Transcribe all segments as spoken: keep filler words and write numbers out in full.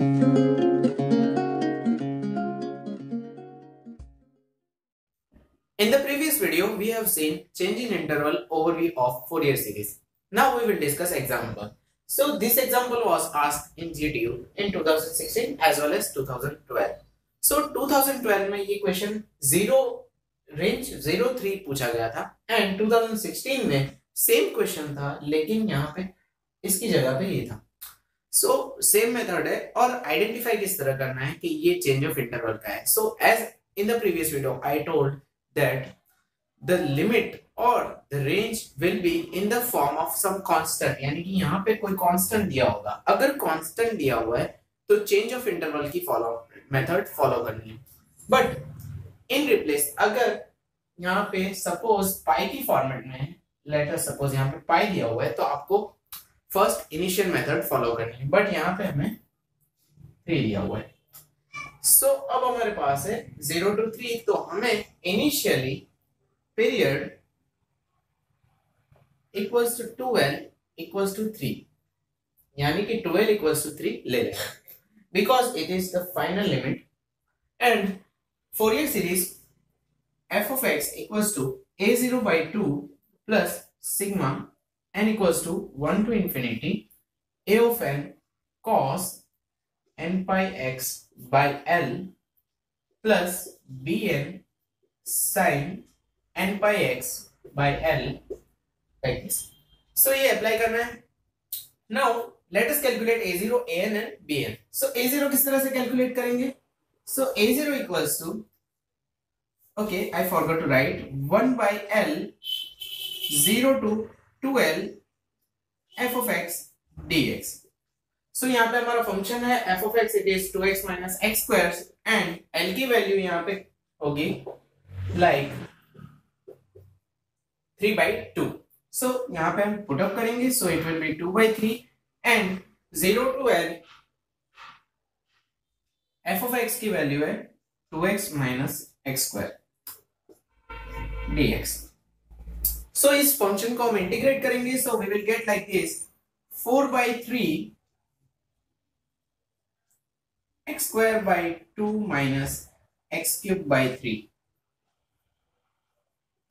In the previous video, we have seen change in interval overview of Fourier series. Now we will discuss example. So this example was asked in G T U in two thousand sixteen as well as two thousand twelve. So two thousand twelve में ये question zero range zero three पूछा गया था and two thousand sixteen में same question था, लेकिन यहाँ पे इसकी जगह पे ये था. So same method है और identify किस तरह करना है कि ये change of interval का है. So as in the previous video, I told that the limit or the range will be in the form of some constant. यानी कि यहाँ पे कोई constant दिया होगा. अगर constant दिया हुआ है तो change of interval की follow method follow करनी है. But in replace अगर यहाँ पे suppose pi की format में है, let us suppose यहाँ पे pi दिया हुआ है तो आपको first initial method follow करनी है. But यहाँ पे हमें three दिया हुआ है. So अब हमारे पास है zero to three तो हमें initially period equals to twelve equals to three. Yani ki twelve equals to three le le. Because it is the final limit and Fourier series f of x equals to a zero by two plus sigma n equals to one to infinity a of n cos n pi x by l plus bn sin n pi x by l like this. So ये apply करना है. Now let us calculate a zero, an and bn. So a zero किस तरह से calculate करेंगे? So a zero equals to, okay, I forgot to write one by l zero to two l f of x dx. So यहाँ पे हमारा function है f of x, it is two x minus x square and l की value यहाँ पे होगी like three by two. So यहाँ पे हम put up करेंगे, so it will be two by three and zero to l f of x की value है two x minus x square dx. So इस function को हम integrate करेंगे, so we will get like this four by three x square by two minus x cube by three.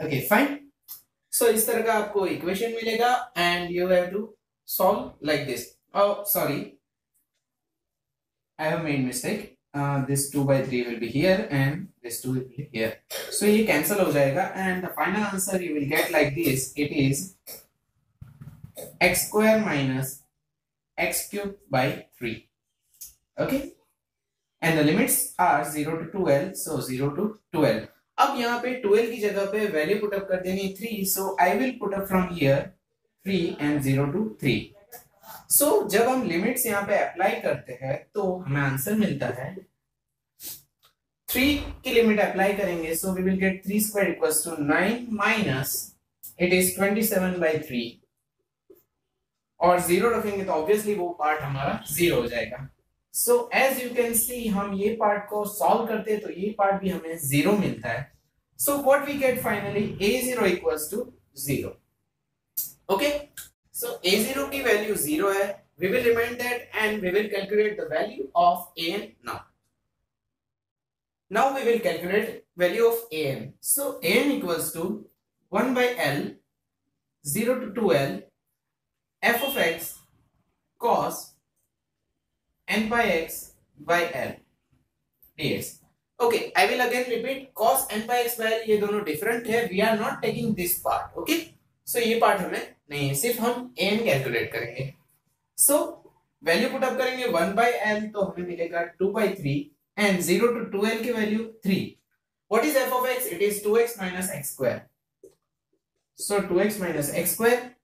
Okay, fine. So इस तरह का आपको equation मिलेगा and you have to solve like this. Oh, sorry, I have made mistake. Uh, this two by three will be here and this two will be here. So ये cancel हो जाएगा and the final answer you will get like this. It is x square minus x cube by three. Okay, and the limits are zero to two l, so zero to two l. अब यहाँ पे twelve की जगह पे value put up कर देनी three, so I will put up from here three and zero to three. So जब हम लिमिट्स यहाँ पे अप्लाई करते हैं तो हमें आंसर मिलता है three की लिमिट अप्लाई करेंगे, so we will get three square equals to nine minus it is twenty-seven by three और zero रखेंगे तो ऑब्वियसली वो पार्ट हमारा zero हो जाएगा. So as you can see हम ये पार्ट को solve करते हैं तो ये पार्ट भी हमें zero मिलता है. So what we get finally a zero equals to zero. Okay, so a zero की value zero है. We will remind that and we will calculate the value of an now. Now we will calculate value of an. So an equals to one by l zero to two l f of x cos n by x by l dx. Okay, I will again repeat cos n by x by l ये दोनों different है. We are not taking this part. Okay, so ये part हमें नहीं है, सिर्फ हम an calculate करेंगे. So value put up करेंगे one by l तो हमें मिलेगा two by three and zero to two l की value three. What is f of x? It is two x minus x square. So two x minus x square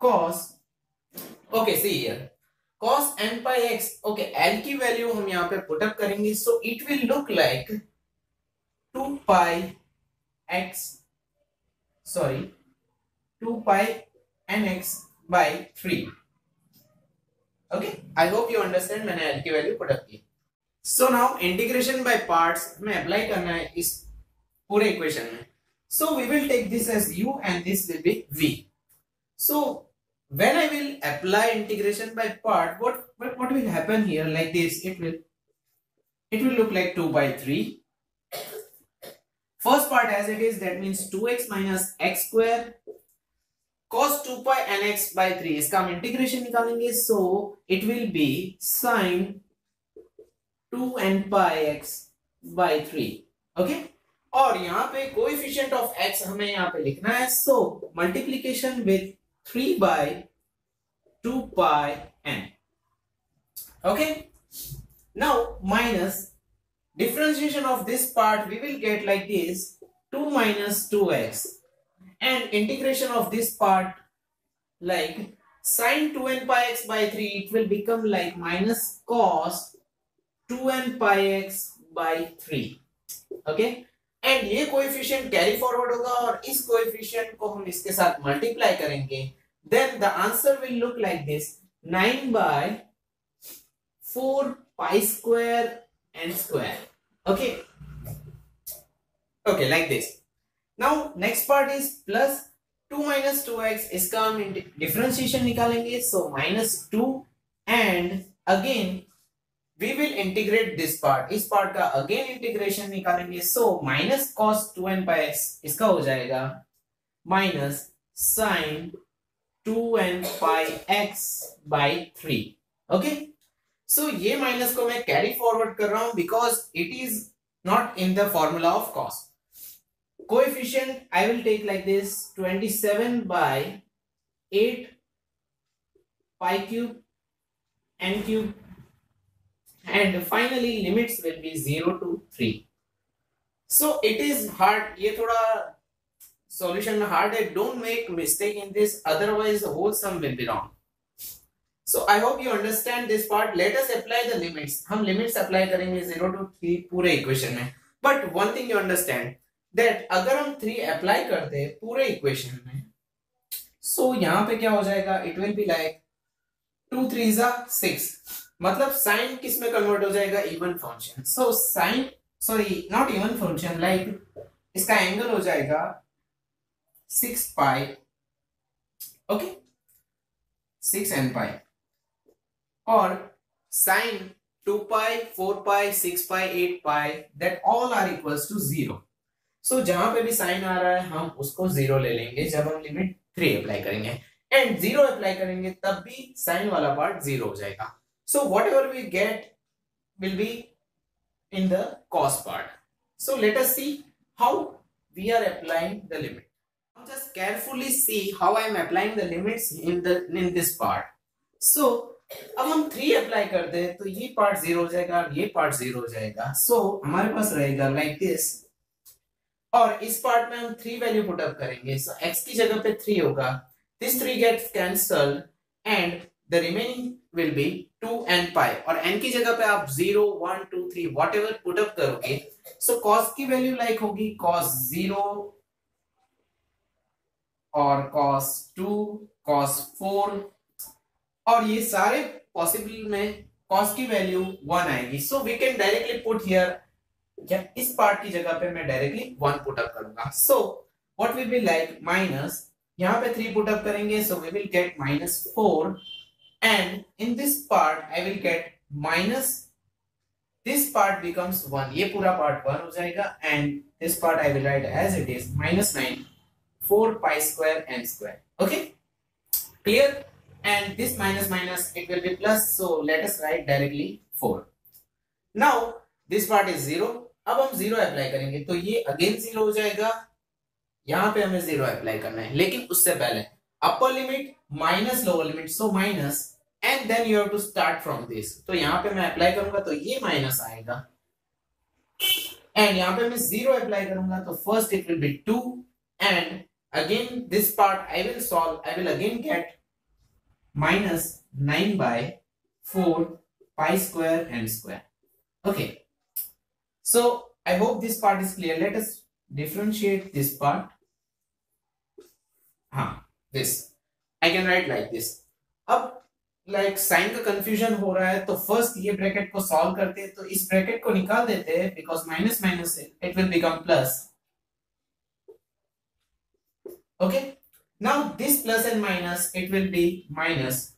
cos, okay, see here cos n pi x. Okay, l की value हम यहाँ पे put up करेंगे, so it will look like two pi x, sorry, two pi n x by three. Okay, I hope you understand. मैंने l की value put up की. So now integration by parts में apply करना है इस पूरे equation में. So we will take this as u and this will be v. So when I will apply integration by part, what, what, what will happen here like this? It will, it will look like two by three. First part as it is, that means two x minus x square cos two pi nx by three. इसका हम integration निकालेंगे, so it will be sine two n pi x by three. Okay? और यहाँ पे coefficient of x हमें यहाँ पे लिखना है, so multiplication with three by two pi n. Okay? Now minus differentiation of this part, we will get like this, two minus two x, and integration of this part like sine two n pi x by three, it will become like minus cos two n pi x by three. Okay? And ये coefficient carry forward होगा और इस coefficient को हम इसके साथ multiply करेंगे, then the answer will look like this, nine by four pi square n square. Okay, okay, like this. Now next part is plus two minus two x, इसका हम differentiation निकालेंगे, so minus two, and again we will integrate this part. इस part का again integration निकालेंगे, so minus cos two n by x इसका हो जाएगा minus sin two n pi x by three. Okay, so ये minus को मैं carry forward कर रहा हूँ because it is not in the formula of cos. Coefficient I will take like this, twenty-seven by eight pi cube n cube. And finally limits will be zero to three. So it is hard. Ye thoda solution hard hai. Don't make mistake in this. Otherwise the whole sum will be wrong. So I hope you understand this part. Let us apply the limits. Hum limits apply karenge zero to three pure equation mein. But one thing you understand, that agar hum three apply karte pure equation mein, so yahan pe kya ho jayega? It will be like two threes are six. मतलब sine किस में convert हो जाएगा? Even function. So sine, sorry not even function, like इसका angle हो जाएगा six pi. Okay, six n pi, और sine two pi, four pi, six pi, eight pi, that all are equals to zero. So जहां पे भी sign आ रहा है हम उसको जीरो ले लेंगे जब हम लिमिट थ्री अप्लाई करेंगे, एंड जीरो अप्लाई करेंगे तब भी साइन वाला पार्ट जीरो हो जाएगा. So whatever we get will be in the cos part. So let us see how we are applying the limit. Now just carefully see how I am applying the limits in the in this part. So अब हम three apply कर दे तो ये part zero हो जाएगा और ये part zero हो जाएगा. So हमारे पास रहेगा like this, और इस part में हम three value put up करेंगे. So x की जगह पे three होगा. This three gets cancelled and the remaining will be two n pi, और n की जगह पे आप zero, one, two, three whatever put up करोगे, so cos की वैल्यू लाइक होगी cos zero और cos two, cos four, और ये सारे पॉसिबल में cos की वैल्यू one आएगी. So we can directly put here, या इस पार्ट की जगह पे मैं डायरेक्टली one put up करूंगा. So what will be like minus, यहाँ पे three put up करेंगे, so we will get minus four. And in this part, I will get minus, this part becomes one. ये पूरा part one हो जाएगा, and this part I will write as it is minus nine, four pi square n square. Okay, clear? And this minus minus, it will be plus. So let us write directly four. Now this part is zero. अब हम zero apply करेंगे, तो ये again zero हो जाएगा. यहाँ पे हमें zero apply करना है, लेकिन उससे पहले upper limit minus lower limit, so minus. And then you have to start from this. तो यहाँ पे मैं apply करूँगा तो ये minus आएगा. And यहाँ पे मैं zero apply करूँगा तो first it will be two. And again this part I will solve. I will again get minus nine by four pi square n square. Okay. So I hope this part is clear. Let us differentiate this part. हाँ, this. I can write like this. अब like sine का confusion हो रहा है तो first ये bracket को solve करते हैं, तो इस ब्रैकेट को निकाल देते हैं because minus minus it will become plus. Okay, Now this plus and minus, it will be minus.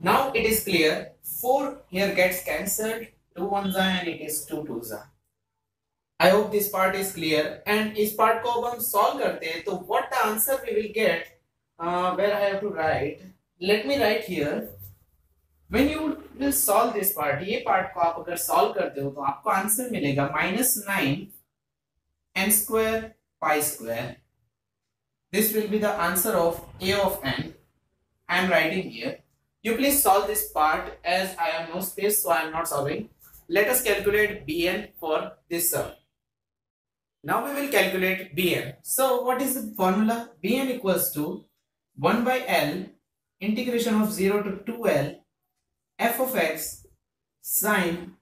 Now it is clear, four here gets cancelled, two ones are and it is two twos are. I hope this part is clear. And इस part को अब हम solve करते हैं, तो what the answer we will get, uh, where I have to write, let me write here. When you will solve this part, ये part को आप अगर solve करते हो, तो आपको answer मिलेगा minus nine n square pi square. This will be the answer of a of n. I am writing here. You please solve this part as I have no space, so I am not solving. Let us calculate B N for this sum. Now we will calculate B N. So what is the formula? B N equals to one by L integration of zero to two L f of x sine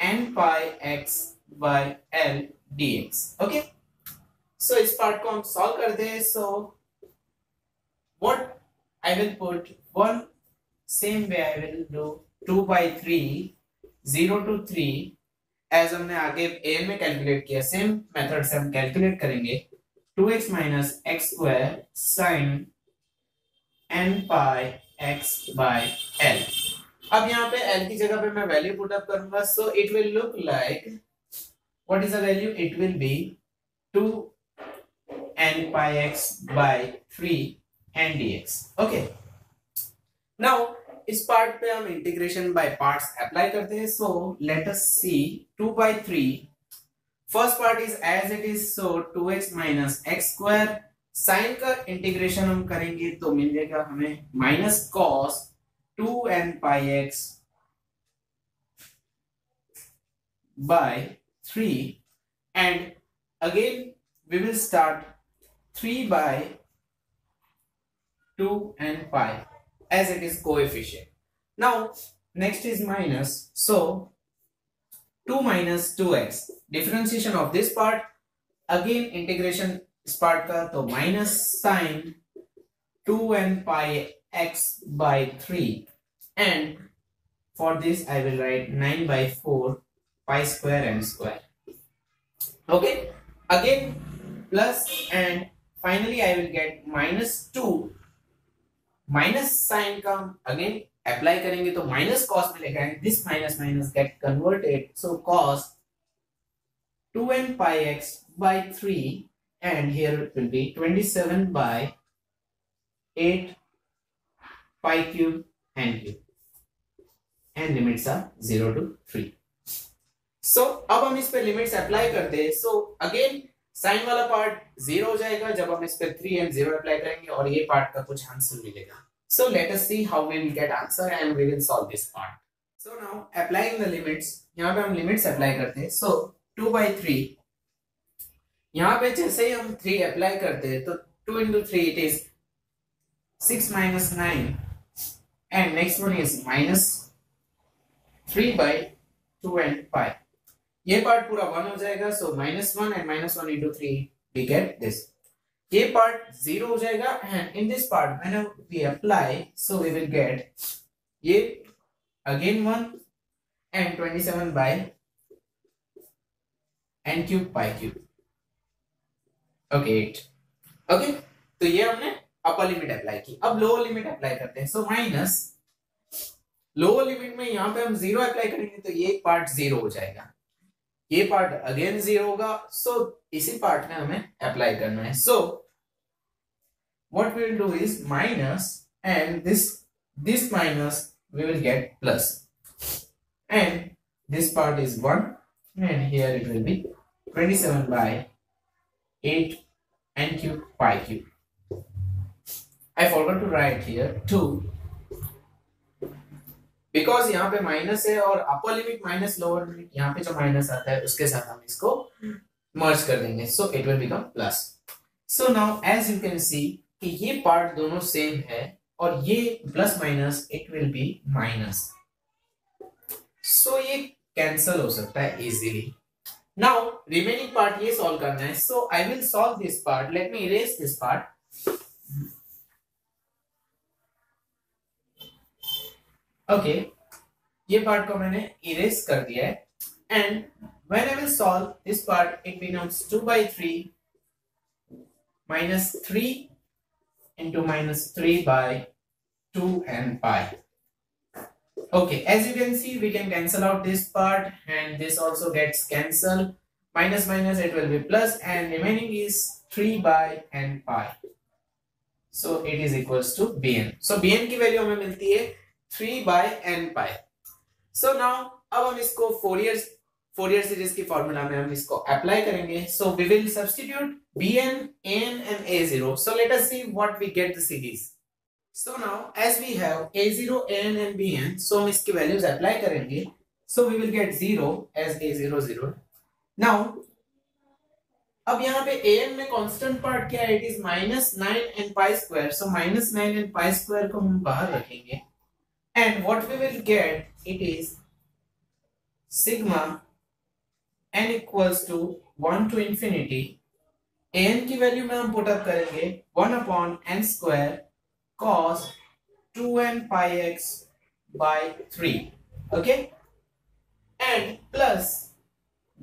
n pi x by L dx. Okay. So इस part को हम solve कर दे. So what I will put one same way I will do two by three. zero to three as हमने आगे a में calculate किया same method से हम calculate करेंगे two x minus x square sin n pi x by L. अब यहाँ पे L की जगह पे मैं value put up करूँगा, so it will look like what is the value? It will be two n pi x by three n dx. Okay. Now इस part पे हम इंटीग्रेशन बाय पार्ट्स अप्लाई करते हैं, so let us see two by three. First part is as it is, so two x minus x square sine का integration हम करेंगे तो मिलेगा हमें minus cos two n pi x by three and again we will start three by two n pi as it is coefficient. Now next is minus, so two minus two x, differentiation of this part, again integration इस part का, तो minus sine two n pi x by three and for this I will write nine by four pi square n square. Okay, again plus and finally I will get minus two. Minus sine का again apply करेंगे तो minus cos मिलेगा and this minus minus get converted, so cos two n pi x by three and here it will be twenty-seven by eight pi cube n cube and limits are zero to three. So अब हम इस पे limits apply करते हैं, so again sine वाला part zero हो जाएगा जब हम इस पे three एंड जीरो अप्लाई करेंगे और ये पार्ट का कुछ आंसर मिलेगा. So let us see how we will get answer and we will solve this part. So now applying the limits, यहां पे हम लिमिट्स अप्लाई करते हैं, सो two by three, यहां पे जैसे ही हम three अप्लाई करते हैं तो two into three it is six minus nine and next one is minus three by two n pi. ये पार्ट पूरा one हो जाएगा, so minus one and minus one into three we get this. ये part zero हो जाएगा and in this part when we apply, so we will get ये again one and twenty-seven by n cube pi cube. Okay, eight. Okay, तो ये हमने upper limit apply की. अब lower limit apply करते हैं, so minus lower limit में यहाँ पे हम zero apply करेंगे तो ये पार्ट zero हो जाएगा, ये पार्ट अगेन जीरो होगा, सो इसी पार्ट में हमें अप्लाई करना है. So what we will do is minus and this this minus we will get plus and this part is one and here it will be twenty-seven by eight n cube pi cube. I forgot to write here two because यहाँ पे minus है और upper limit minus lower limit, यहाँ पे जो minus आता है उसके साथ हम इसको मर्ज कर देंगे, so it will become plus. So now as you can see कि ये पार्ट दोनों सेम है और ये plus minus it will be minus, so ये कैंसल हो सकता है इजीली. नाउ रिमेनिंग पार्ट ये सॉल्व करना है, so I will solve this part. Let me erase this part. Okay okay, ये पार्ट को मैंने इरेज कर दिया है and when I will solve this part it becomes two by three minus three into minus three by two and pi. Okay, as you can see, we can cancel out this part and this also gets cancelled. Minus minus, it will be plus, and remaining is three by and pi. So it is equals to bn. So bn की value हमें मिलती है three by n pi. So now अब हम इसको Fourier Fourier series की formula में हम इसको अप्लाई करेंगे. So we will substitute bn, n and a zero. So let us see what we get the series. So now as we have a zero, n and bn, so हम इसकी values apply करेंगे. So we will get zero as a zero zero. Now अब यहाँ पे an में constant part क्या है? It is minus nine and pi square. So minus nine and pi square को हम बाहर रखेंगे. And what we will get, it is sigma n equals to one to infinity. An की value में हम put up करेंगे one upon n square cos two n pi x by three. Okay? And plus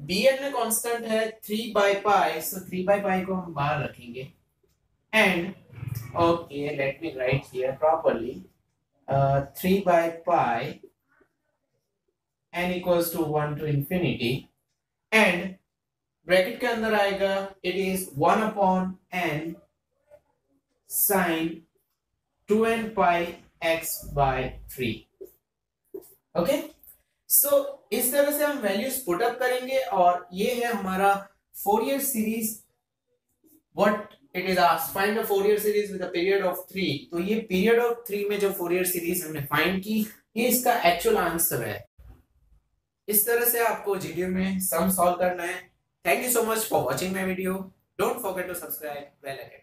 bn में constant है three by pi, so three by pi को हम बाहर रखेंगे. And okay, let me write here properly. Uh, three by pi n equals to one to infinity, and bracket के अंदर आएगा, it is one upon n sine two n pi x by three. Okay? So so, इस तरह से हम values put up करेंगे और ये है हमारा Fourier series. What it is asked, find the Fourier series with a period of three. तो ये पीरियड ऑफ थ्री में जो फोरियर सीरीज हमने फाइंड की, ये इसका एक्चुअल आंसर है. इस तरह से आपको जीटीयू में सम सॉल्व करना है. Thank you so much for watching my video. Don't forget to subscribe. Well